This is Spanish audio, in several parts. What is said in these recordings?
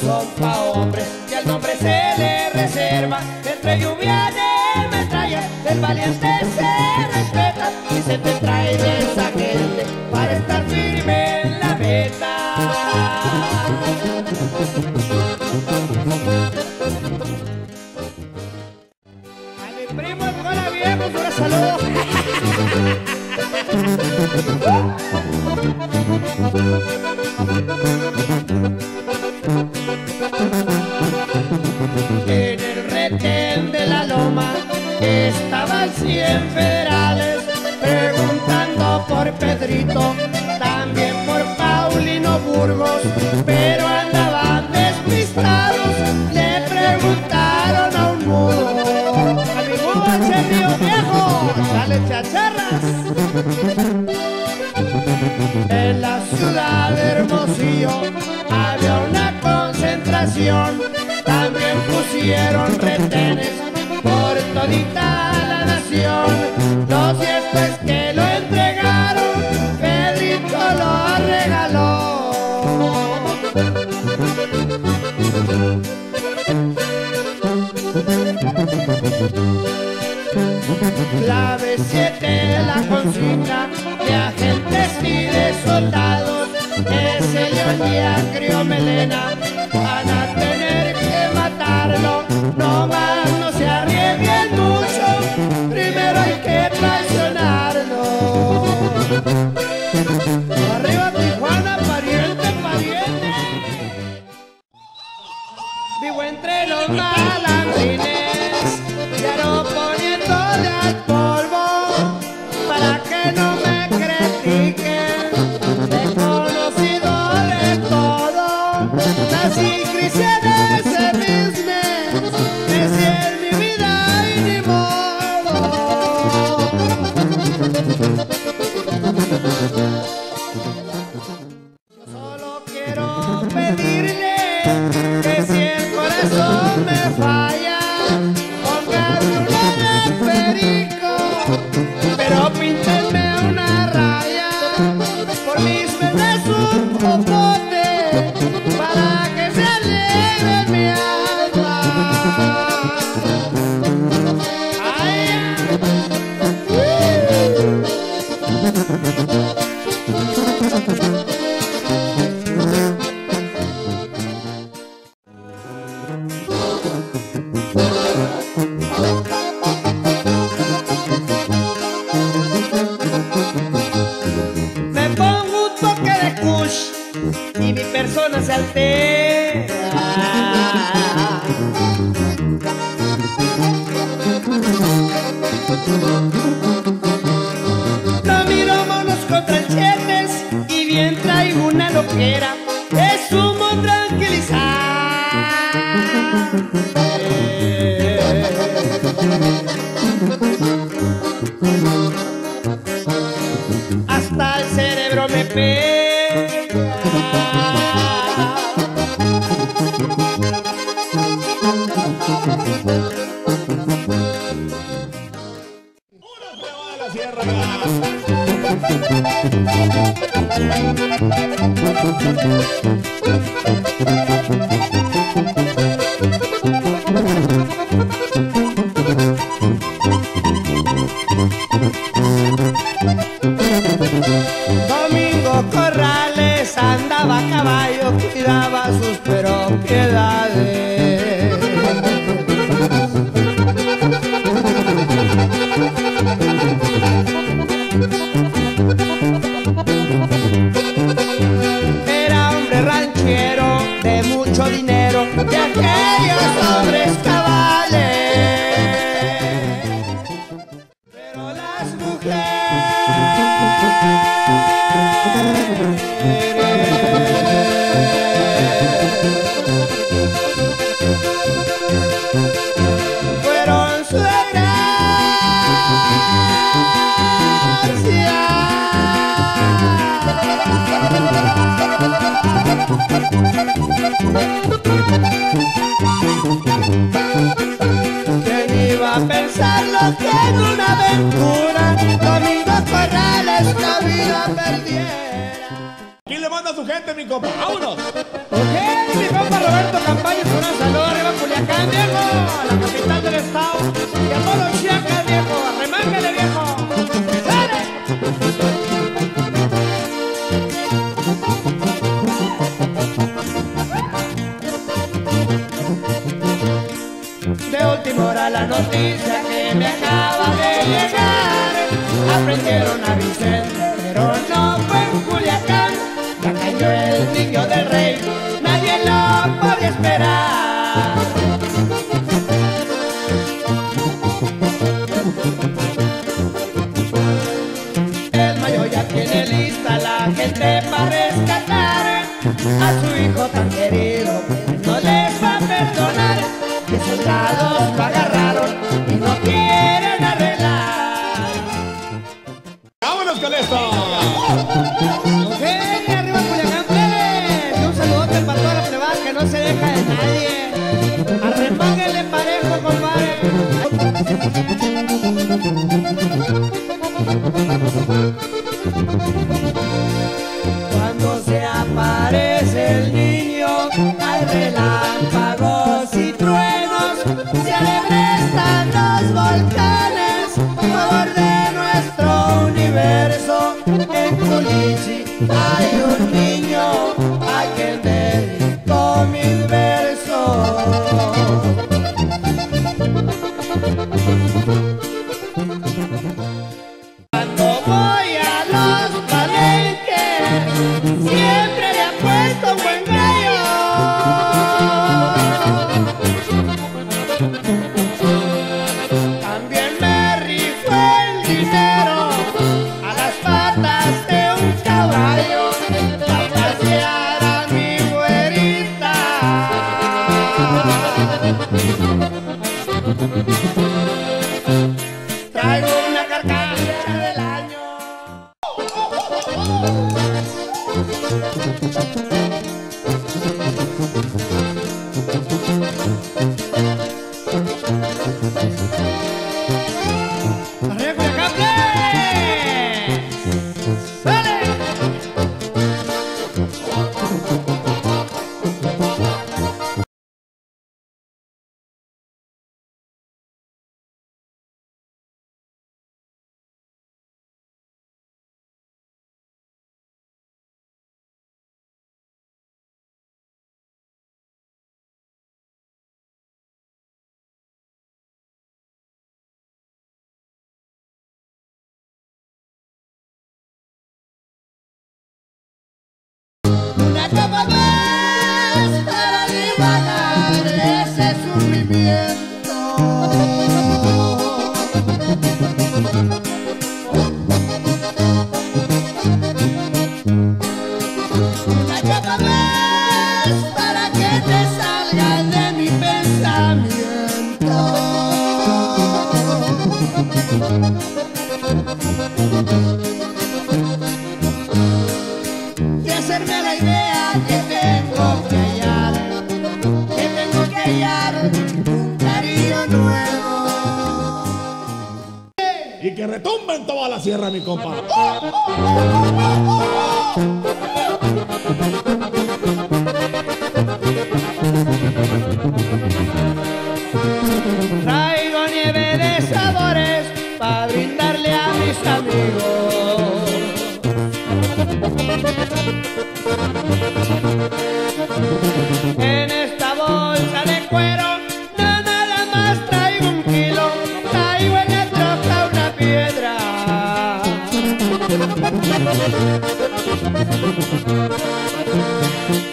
Son pa' hombres y al nombre se le reserva. Entre lluvia de metralla el valiente se respeta y se te trae esa gente para estar firme en la meta. A mi primo el Cola Viejo, un saludo. En el retén de la loma estaban 100 federales preguntando por Pedrito, también por Paulino Burgos, pero andaban despistados. Le preguntaron a un mudo, a mi mudo Anselmio Viejo, dale chacharras. En la ciudad de Hermosillo había una concentración, también pusieron retenes por todita la nación. Lo cierto es que lo entregaron, Pedrito lo regaló. La B7 de la consigna de agentes y de soldados que se le olía a Criomelena, van a tener que matarlo. No más no se arriesguen mucho, primero hay que traicionarlo. ¡Arriba Tijuana, pariente, pariente! Vivo entre los malandrines, claro poniendo de al polvo para que no me critiquen. He conocido de todo, las incrisiones se mismes, decían mi vida y mi modo. Yo solo quiero pedirle que si el corazón me falla, pongan un buen perico, pero píntenme una raya, por mis penas un popote, para que se alegre mi alma. Ay, me pongo un toque de kush y mi persona se altera. No miro monos con tranchetes y bien traigo una loquera, es humo tranquilizar. Hasta el cerebro me pega. Uno se va a la sierra. Domingo Corrales andaba a caballo, cuidaba sus propiedades. Era hombre ranchero de mucho dinero, de aquellos pobres cabales. Pero las mujeres ¿Quién iba a pensarlo que en una aventura Domingo Corrales la vida perdiera? ¿Quién le manda a su gente, mi compa? ¡Vámonos! ¡Ok! Mi compa Roberto Campaña, un saludo arriba a Culiacán, viejo, a la capital del estado, y a todos los chiacas, viejo, arremángale, viejo. De última hora la noticia que me acaba de llegar, aprendieron a Vicente, pero no fue en Culiacán. Ya cayó el niño del rey, nadie lo podía esperar. El mayor ya tiene lista la gente para rescatar a su hijo tan querido, que no les va a perdonar. Que soldados lo agarraron y no quieren arreglar. ¡Vámonos con esto! ¡Ok! ¡Arriba Culiacán, Pérez! Un saludote para toda la plebada que no se deja de nadie. ¡Arremángale parejo, compadre! Cuando se aparece el niño, hay relámpagos y truenos. Se alebrestán los volcanes a favor de nuestro universo. En Culichi hay un niño a quien dedico mis versos. Cuando voy a los palenques siempre le apuesto un buen gallo. También me rifó el dinero a las patas de un caballo para pasear a mi güerita. Traigo una carcajada del año. Una copa más para divagar ese sufrimiento. Una copa más para que te salgas de mi pensamiento. Y hacerme a la idea que tengo que hallar, un cariño nuevo. Y que retumbe en toda la sierra, mi compa. Traigo nieve de sabores para brindarle a mis amigos. En esta bolsa de cuero nada más traigo un kilo, traigo en la troca una piedra.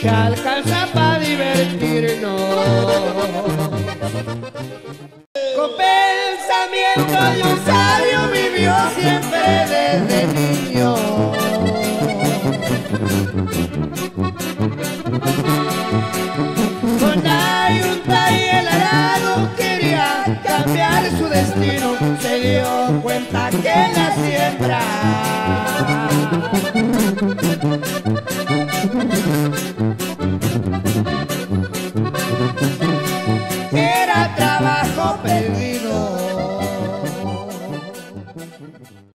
Que alcanza para divertirnos. Con pensamiento de un sabio vivió siempre desde niño.